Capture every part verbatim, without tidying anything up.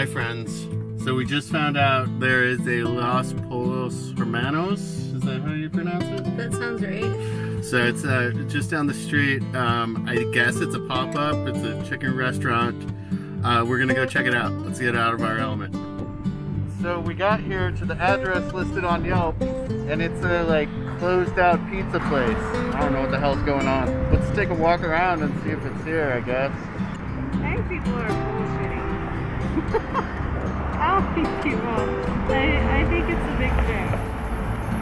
Hi friends. So we just found out there is a Los Pollos Hermanos. Is that how you pronounce it? That sounds right. So it's uh, just down the street. Um, I guess it's a pop-up. It's a chicken restaurant. Uh, we're gonna go check it out. Let's get out of our element. So we got here to the address listed on Yelp, and it's a like closed out pizza place. I don't know what the hell's going on. Let's take a walk around and see if it's here, I guess. I think people are bullshitting. I don't think people. I, I think it's a big thing.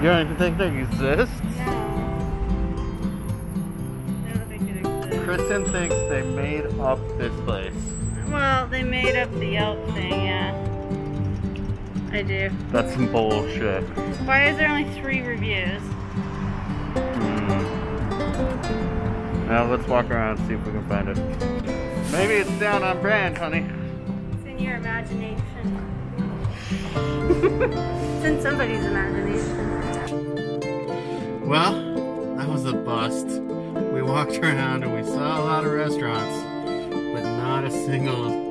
You don't think they exist? No. I don't think it exists. Kristen thinks they made up this place. Well, they made up the Yelp thing, yeah. I do. That's some bullshit. Why is there only three reviews? Mm. Now let's walk around and see if we can find it. Maybe it's down on brand, honey. It's in your imagination. It's in somebody's imagination. Well, that was a bust. We walked around and we saw a lot of restaurants, but not a single.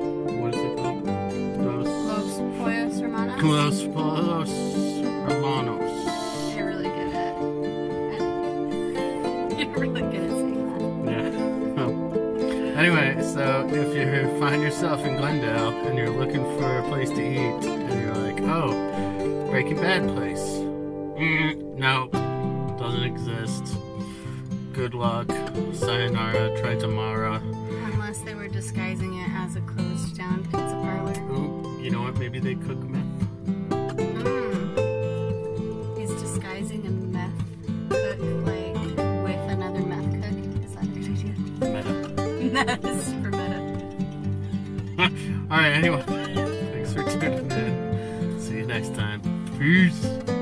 Los Pollos Hermanos. You're really good at it. You're really good at saying that. Yeah. Well, anyway, so if you find yourself in Glendale and you're looking for a place to eat, and you're like, oh, Breaking Bad place. Mm, no, doesn't exist. Good luck. Sayonara, try tomorrow. Unless they were disguising it as a closed down pizza parlor. Ooh, you know what? Maybe they cook meth. Alright, anyway, thanks for tuning in. See you next time. Peace!